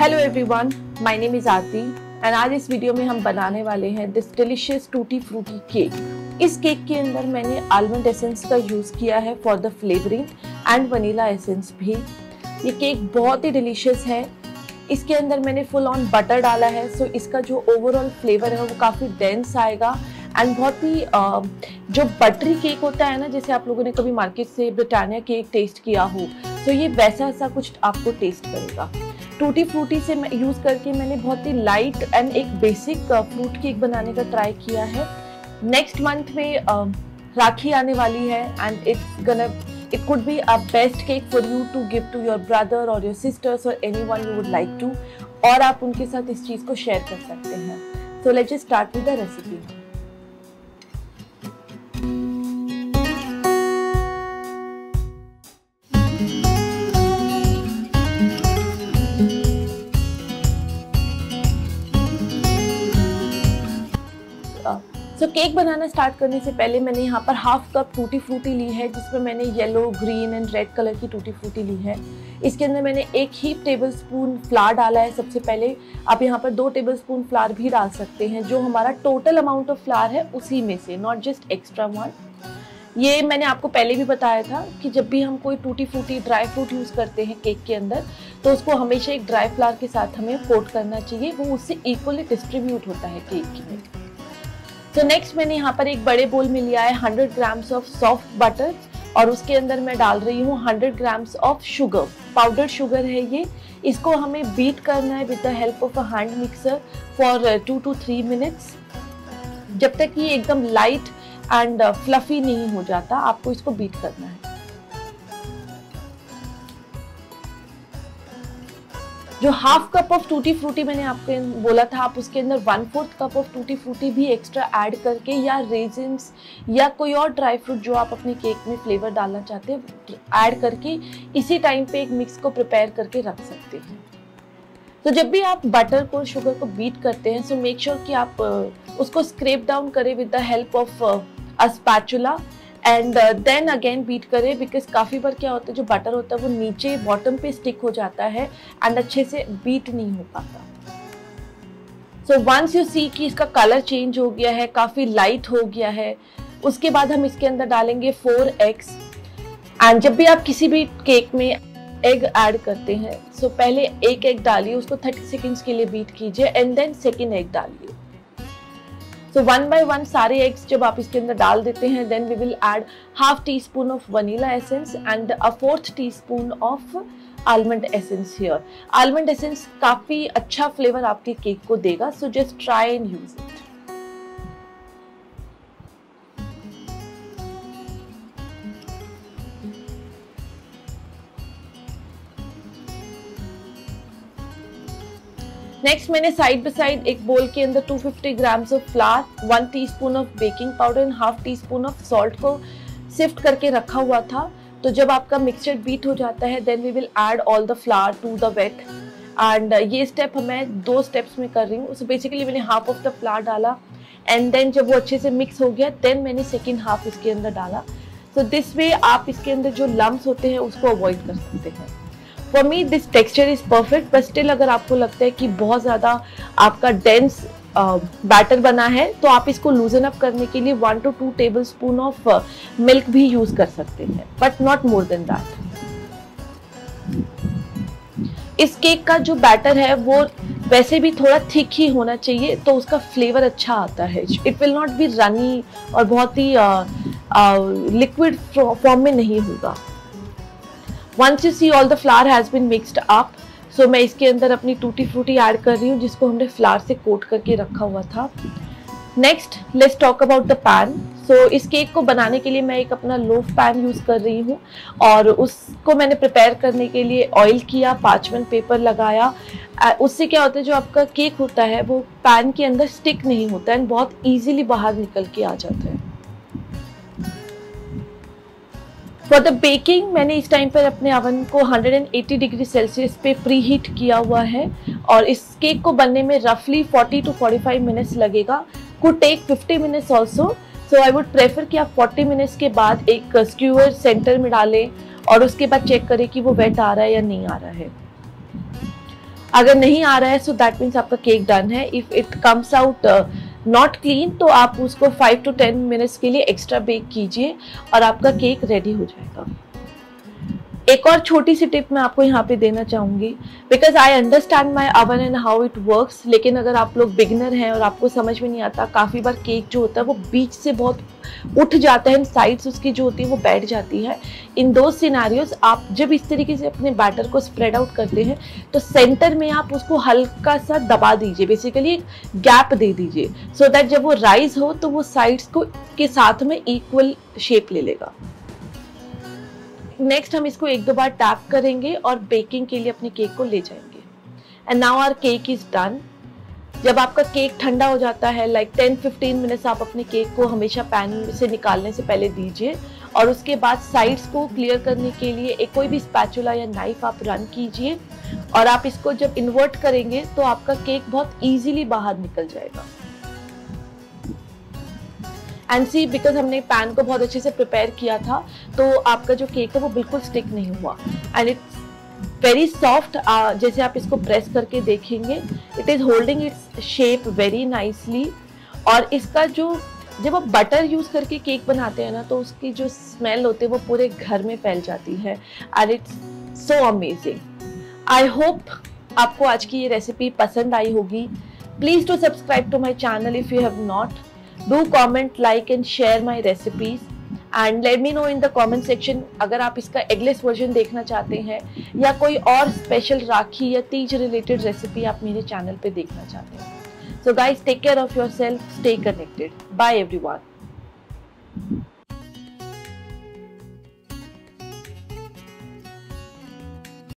Hello everyone, my name is Aarti and आज इस video में हम बनाने वाले हैं this delicious tutti frutti cake. इस केक के अंदर मैंने आलमंड एसेंस का यूज़ किया है for the flavouring and vanilla essence भी। ये केक बहुत ही डिलीशियस है। इसके अंदर मैंने फुल ऑन बटर डाला है, सो इसका जो ओवरऑल फ्लेवर है वो काफ़ी डेंस आएगा एंड बहुत ही जो बटरी केक होता है ना, जैसे आप लोगों ने कभी मार्केट से ब्रिटानिया केक टेस्ट किया हो, सो ये वैसा सा कुछ आपको टेस्ट करेगा। टूटी फ्रूटी से मैं यूज़ करके मैंने बहुत ही लाइट एंड एक बेसिक फ्रूट केक बनाने का ट्राई किया है। नेक्स्ट मंथ में राखी आने वाली है and it could be a best cake for you to give to your brother और योर सिस्टर्स और anyone you would like to, और आप उनके साथ इस चीज़ को शेयर कर सकते हैं। So let's start with the recipe. तो केक बनाना स्टार्ट करने से पहले मैंने यहाँ पर हाफ कप टूटी फ्रूटी ली है, जिसमें मैंने yellow, green and red colour की टूटी फ्रूटी ली है। इसके अंदर मैंने एक ही टेबलस्पून फ्लावर डाला है। सबसे पहले आप यहाँ पर 2 टेबलस्पून फ्लावर भी डाल सकते हैं, जो हमारा टोटल अमाउंट ऑफ फ्लावर है उसी में से, नॉट जस्ट एक्स्ट्रा वन। ये मैंने आपको पहले भी बताया था कि जब भी हम कोई tutti frutti dry fruit use करते हैं केक के अंदर, तो उसको हमेशा एक ड्राई फ्लावर के साथ हमें कोट करना चाहिए, वो उससे इक्वली डिस्ट्रीब्यूट होता है केक में। तो नेक्स्ट मैंने यहाँ पर एक बड़े बोल में लिया है 100 ग्राम्स ऑफ सॉफ्ट बटर और उसके अंदर मैं डाल रही हूँ 100 grams of sugar, powder sugar है ये। इसको हमें बीट करना है with the help of a hand mixer for 2 to 3 minutes, जब तक ये एकदम लाइट एंड फ्लफी नहीं हो जाता आपको इसको बीट करना है। जो half cup of tutti frutti मैंने आपको बोला था, आप उसके अंदर 1/4 कप ऑफ टूटी फ्रूटी भी एक्स्ट्रा ऐड करके या रेजिन्स या कोई और ड्राई फ्रूट जो आप अपने केक में फ्लेवर डालना चाहते हैं ऐड करके इसी टाइम पे एक मिक्स को प्रिपेयर करके रख सकते हैं। तो जब भी आप बटर को, शुगर को बीट करते हैं, सो मेक श्योर कि आप उसको स्क्रैप डाउन करें with the help of a spatula and then again beat करें, बिकॉज काफ़ी बार क्या होता है जो बटर होता है वो नीचे बॉटम पे स्टिक हो जाता है एंड अच्छे से बीट नहीं हो पाता। सो वंस यू सी कि इसका कलर चेंज हो गया है, काफ़ी लाइट हो गया है, उसके बाद हम इसके अंदर डालेंगे 4 एग्स। एंड जब भी आप किसी भी केक में एग ऐड करते हैं, सो पहले एक एग डालिए, उसको 30 सेकेंड्स के लिए बीट कीजिए एंड देन सेकेंड एग डालिए। सो 1 by 1 सारे एग्स जब आप इसके अंदर डाल देते हैं, then we will add half teaspoon of vanilla essence and 1/4 teaspoon of almond essence here. Almond essence काफ़ी अच्छा फ्लेवर आपके केक को देगा, so just try and use it. Next मैंने साइड बाई साइड एक बोल के अंदर 250 grams of flour, 1 teaspoon of baking powder and 1/2 teaspoon of salt को सिफ्ट करके रखा हुआ था। तो जब आपका मिक्सचर बीट हो जाता है, then we will add all the flour to the wet and ये स्टेप मैं 2 स्टेप्स में कर रही हूँ। सो बेसिकली मैंने हाफ ऑफ द फ्लावर डाला एंड देन जब वो अच्छे से मिक्स हो गया, देन मैंने सेकेंड हाफ इसके अंदर डाला। सो दिस वे आप इसके अंदर जो लम्ब्स होते हैं उसको अवॉइड कर सकते हैं। For me this texture is perfect, but still अगर आपको लगता है कि बहुत ज़्यादा आपका डेंस बैटर बना है, तो आप इसको लूजन अप करने के लिए 1 to 2 टेबलस्पून ऑफ मिल्क भी यूज़ कर सकते हैं, but not more than that. इस केक का जो बैटर है वो वैसे भी थोड़ा थिक ही होना चाहिए, तो उसका फ्लेवर अच्छा आता है। It will not be runny और बहुत ही लिक्विड फॉर्म में नहीं होगा। Once you see all the flour has been mixed up, so मैं इसके अंदर अपनी टूटी फ्रूटी ऐड कर रही हूँ, जिसको हमने फ्लावर से कोट करके रखा हुआ था। Next let's talk about the pan. So इस केक को बनाने के लिए मैं एक अपना लोफ पैन यूज़ कर रही हूँ और उसको मैंने प्रिपेयर करने के लिए ऑयल किया, पार्चमेंट पेपर लगाया। उससे क्या होता है जो आपका केक होता है वो पैन के अंदर स्टिक नहीं होता एंड बहुत ईजिली बाहर निकल के आ जाता है। फॉर द बेकिंग मैंने इस टाइम पर अपने अवन को 180 डिग्री सेल्सियस पे प्री हीट किया हुआ है और इस केक को बनने में रफली 40 टू 45 मिनट्स लगेगा, could take 50 minutes also. So I would prefer कि आप 40 मिनट्स के बाद एक स्क्यूअर सेंटर में डालें और उसके बाद चेक करें कि वो वेट आ रहा है या नहीं आ रहा है। अगर नहीं आ रहा है सो दैट मीन्स आपका केक डन है। If it comes out not clean तो आप उसको 5 to 10 मिनट्स के लिए एक्स्ट्रा बेक कीजिए और आपका केक रेडी हो जाएगा। एक और छोटी सी टिप मैं आपको यहाँ पे देना चाहूँगी, because I understand my oven and how it works, लेकिन अगर आप लोग बिगिनर हैं और आपको समझ में नहीं आता, काफ़ी बार केक जो होता है वो बीच से बहुत उठ जाता है, साइड्स उसकी जो होती है वो बैठ जाती है। इन दो सिनेरियोज आप जब इस तरीके से अपने बैटर को स्प्रेड आउट करते हैं तो सेंटर में आप उसको हल्का सा दबा दीजिए, बेसिकली एक गैप दे दीजिए सो दैट जब वो राइज हो तो वो साइड्स को के साथ में इक्वल शेप ले लेगा। नेक्स्ट हम इसको 1-2 बार टैप करेंगे और बेकिंग के लिए अपने केक को ले जाएंगे। And now our cake is done. जब आपका केक ठंडा हो जाता है लाइक 10-15 मिनट्स आप अपने केक को हमेशा पैन से निकालने से पहले दीजिए, और उसके बाद साइड्स को क्लियर करने के लिए एक कोई भी स्पैचुला या नाइफ आप रन कीजिए, और आप इसको जब इन्वर्ट करेंगे तो आपका केक बहुत ईजिली बाहर निकल जाएगा। एंड सी, बिकॉज हमने पैन को बहुत अच्छे से प्रिपेयर किया था तो आपका जो केक है वो बिल्कुल स्टिक नहीं हुआ। एंड इट्स वेरी सॉफ्ट, जैसे आप इसको प्रेस करके देखेंगे it is holding its shape very nicely. और इसका जो, जब आप बटर यूज़ करके केक बनाते हैं ना तो उसकी जो स्मेल होती है वो पूरे घर में फैल जाती है। And it's so amazing. I hope आपको आज की ये रेसिपी पसंद आई होगी। Please do subscribe to my channel if you have not. Do comment, like and share my recipes and let me know in the comment section अगर आप इसका eggless version देखना चाहते हैं या कोई और special राखी या तीज related recipe आप मेरे channel पे देखना चाहते हैं। So guys, take care of yourself, stay connected. Bye everyone.